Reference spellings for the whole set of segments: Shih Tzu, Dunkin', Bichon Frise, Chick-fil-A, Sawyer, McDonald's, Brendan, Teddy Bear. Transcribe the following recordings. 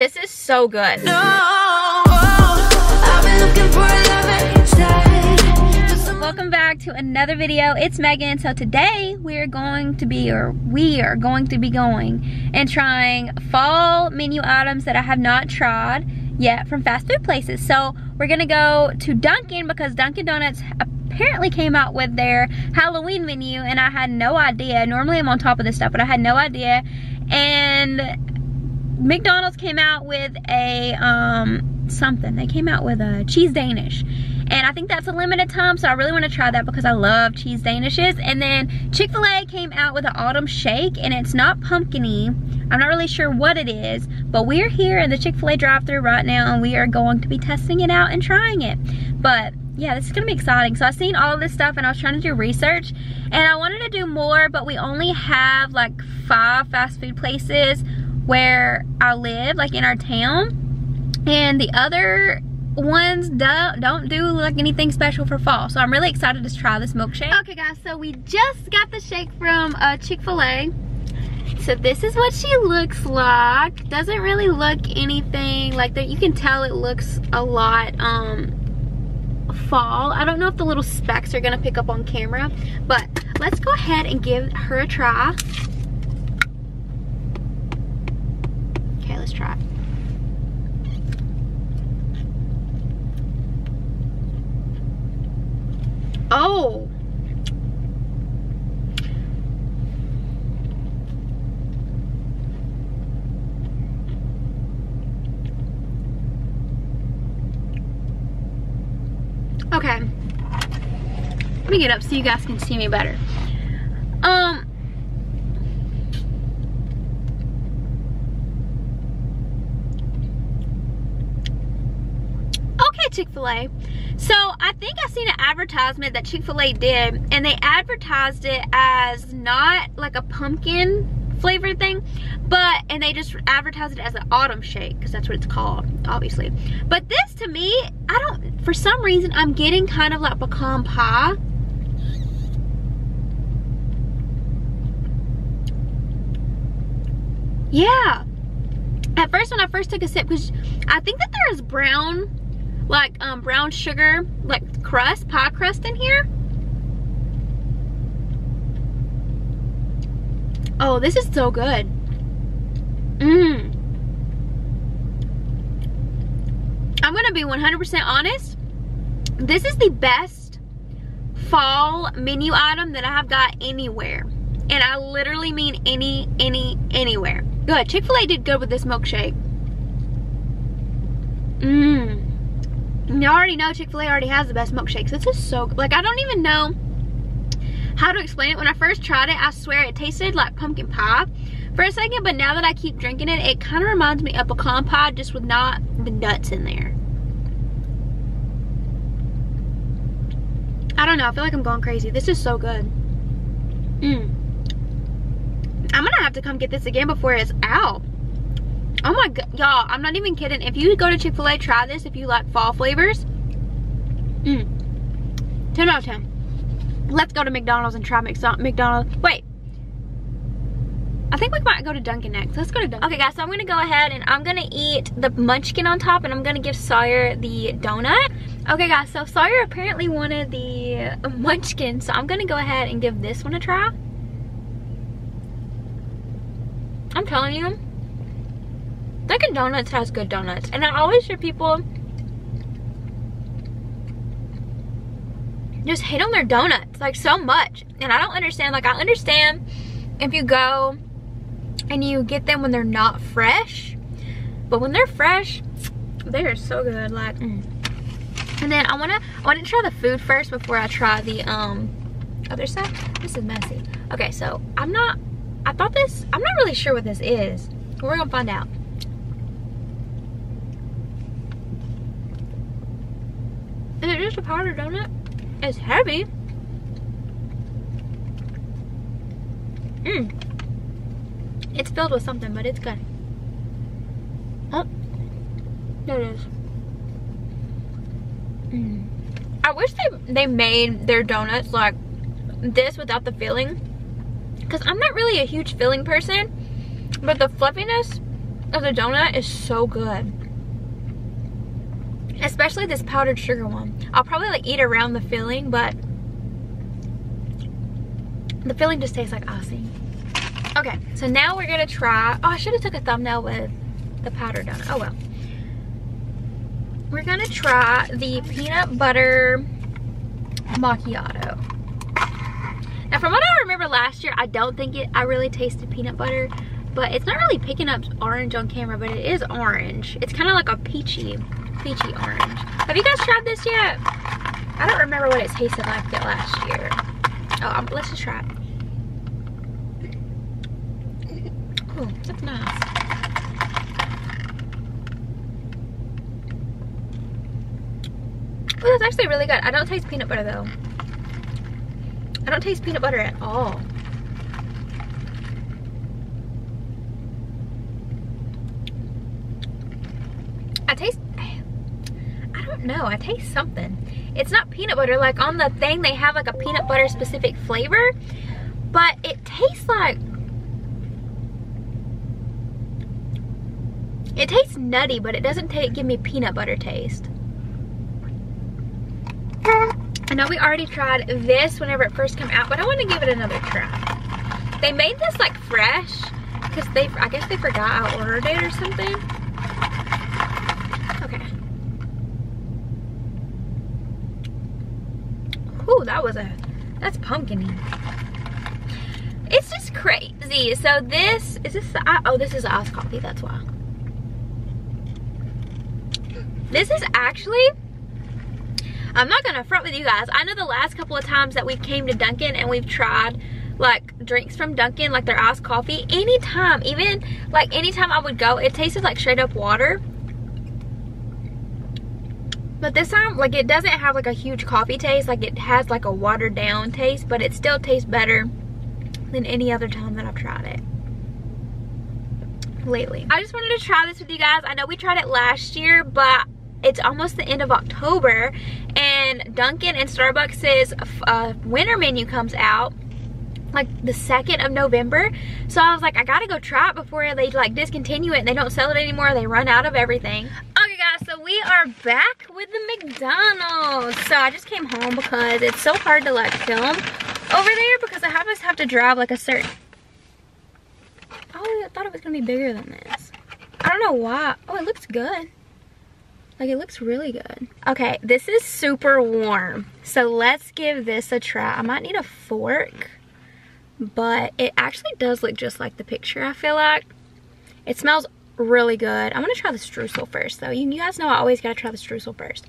This is so good. No, I've been looking for love. Welcome back to another video. It's Megan. So today we are going to be going and trying fall menu items that I have not tried yet from fast food places. So we're gonna go to Dunkin' because Dunkin' Donuts apparently came out with their Halloween menu, and I had no idea. Normally I'm on top of this stuff, but I had no idea. And McDonald's came out with a something. They came out with a cheese Danish, and I think that's a limited time, so I really want to try that because I love cheese Danishes. And then Chick-fil-A came out with an autumn shake, and it's not pumpkin-y. I'm not really sure what it is, but we're here in the Chick-fil-A drive-thru right now, and we are going to be testing it out and trying it. But yeah, this is gonna be exciting. So I've seen all of this stuff, and I was trying to do research, and I wanted to do more, but we only have like 5 fast food places where I live, like in our town, and the other ones don't do like anything special for fall. So I'm really excited to try this milkshake. Okay guys, so we just got the shake from Chick-fil-A. So this is what she looks like. Doesn't really look anything like that. You can tell it looks a lot fall. I don't know if the little specks are gonna pick up on camera, but let's go ahead and give her a try. Try it. Oh, okay, let me get up so you guys can see me better. Chick-fil-A. So I think I've seen an advertisement that Chick-fil-A did, and they advertised it as not like a pumpkin flavored thing, but, and they just advertised it as an autumn shake because that's what it's called, obviously. But this to me, I don't, for some reason I'm getting kind of like pecan pie. Yeah. At first, when I first took a sip, because I think that there is brown, like brown sugar, like crust, pie crust in here. Oh, this is so good. Mmm. I'm gonna be 100% honest. This is the best fall menu item that I have got anywhere. And I literally mean anywhere. Good, Chick-fil-A did good with this milkshake. Mmm. You already know Chick-fil-A already has the best milkshakes. This is so good. Like, I don't even know how to explain it. When I first tried it, I swear it tasted like pumpkin pie for a second, but now that I keep drinking it, it kind of reminds me of pecan pie, just with not the nuts in there. I don't know. I feel like I'm going crazy. This is so good. Mm. I'm going to have to come get this again before it's out. Oh my god, y'all, I'm not even kidding. If you go to Chick-fil-A, try this if you like fall flavors. 10 out of 10. Let's go to McDonald's and try McDonald's. Wait. I think we might go to Dunkin' next. Let's go to Dunkin'. Okay guys, so I'm going to go ahead and I'm going to eat the munchkin on top, and I'm going to give Sawyer the donut. Okay guys, so Sawyer apparently wanted the munchkin, so I'm going to go ahead and give this one a try. I'm telling you, Dunkin' Donuts has good donuts, and I always hear people just hate on their donuts like so much, and I don't understand. Like, I understand if you go and you get them when they're not fresh, but when they're fresh, they are so good. Like, And then I want to try the food first before I try the other side. This is messy. Okay, so I'm not really sure what this is. We're gonna find out. Is it just a powdered donut? It's heavy. It's filled with something, but it's good. Oh, there it is. I wish they made their donuts like this without the filling, because I'm not really a huge filling person, but the fluffiness of the donut is so good. Especially this powdered sugar one. I'll probably like eat around the filling, but the filling just tastes like Aussie. Okay, so now we're gonna try, oh, I should have took a thumbnail with the powdered donut, oh well. We're gonna try the peanut butter macchiato. Now from what I remember last year, I don't think I really tasted peanut butter, but it's not really picking up orange on camera, but it is orange. It's kind of like a peachy orange. Have you guys tried this yet? I don't remember what it tasted like that last year. Oh, let's just try it. Oh, that's nice. Oh, that's actually really good. I don't taste peanut butter though. I don't taste peanut butter at all. I taste something. It's not peanut butter. Like on the thing they have like a peanut butter specific flavor, but it tastes like, it tastes nutty, but it doesn't give me peanut butter taste. I know we already tried this whenever it first came out, but I want to give it another try. They made this like fresh because I guess they forgot I ordered it or something. Ooh, that's pumpkin-y. It's just crazy. So this is iced coffee, that's why. This is actually, I'm not gonna front with you guys. I know the last couple of times that we've came to Dunkin' and we've tried like drinks from Dunkin', like their iced coffee, anytime, even like anytime I would go, it tasted like straight up water. But this time, like it doesn't have like a huge coffee taste, like it has like a watered down taste, but it still tastes better than any other time that I've tried it lately. I just wanted to try this with you guys. I know we tried it last year, but it's almost the end of October and Dunkin' and Starbucks's winter menu comes out like the 2nd of November. So I was like, I gotta go try it before they like discontinue it and they don't sell it anymore, they run out of everything. So we are back with the McDonald's. So I just came home because it's so hard to like film over there because I always have to drive like a certain, oh, I thought it was gonna be bigger than this. I don't know why. Oh, it looks good. Like it looks really good. Okay, this is super warm. So let's give this a try. I might need a fork, but it actually does look just like the picture, I feel like. It smells really good. I'm gonna try the streusel first though. You guys know I always gotta try the streusel first.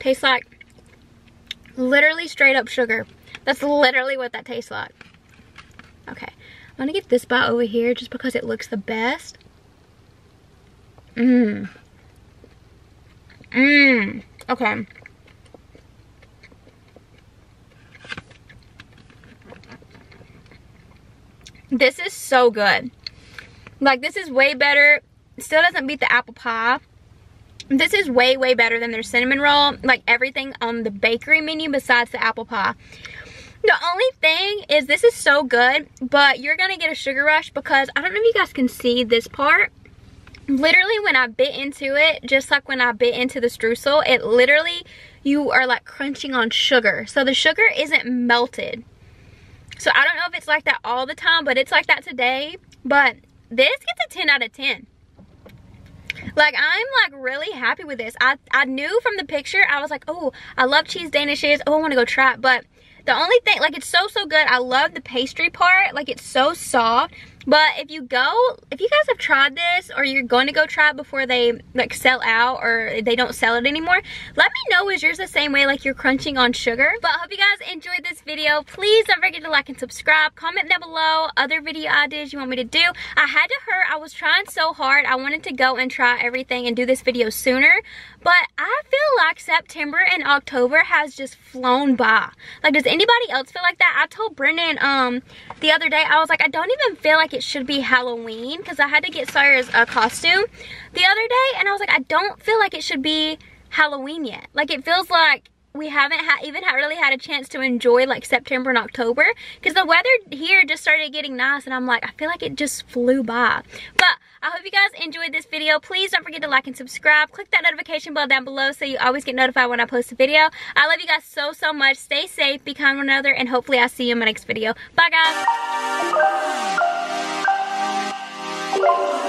Tastes like literally straight up sugar. That's literally what that tastes like. Okay, I'm gonna get this bite over here just because it looks the best. Okay. This is so good. Like this is way better. Still doesn't beat the apple pie. This is way, way better than their cinnamon roll. Like everything on the bakery menu besides the apple pie. The only thing is this is so good, but you're gonna get a sugar rush because I don't know if you guys can see this part. Literally when I bit into it, just like when I bit into the streusel, it literally, you are like crunching on sugar. So the sugar isn't melted. So I don't know if it's like that all the time, but it's like that today. But this gets a 10 out of 10. Like I'm like really happy with this. I knew from the picture, I was like, oh, I love cheese danishes. Oh, I wanna go try it. But the only thing, like it's so good. I love the pastry part. Like it's so soft. But if you guys have tried this or you're going to go try it before they like sell out or they don't sell it anymore, let me know, is yours the same way, like you're crunching on sugar? But I hope you guys enjoyed this video. Please don't forget to like and subscribe. Comment down below other video ideas you want me to do. I had to hurt. I was trying so hard. I wanted to go and try everything and do this video sooner. But I feel like September and October has just flown by. Like does anybody else feel like that? I told Brendan the other day, I was like, I don't even feel like it should be Halloween because I had to get Sawyer's costume the other day and I was like, I don't feel like it should be Halloween yet. Like it feels like we haven't really had a chance to enjoy like September and October because the weather here just started getting nice, and I'm like, I feel like it just flew by. But I hope you guys enjoyed this video. Please don't forget to like and subscribe. Click that notification bell down below so you always get notified when I post a video. I love you guys so, so much. Stay safe, be kind to one another, and hopefully I'll see you in my next video. Bye, guys.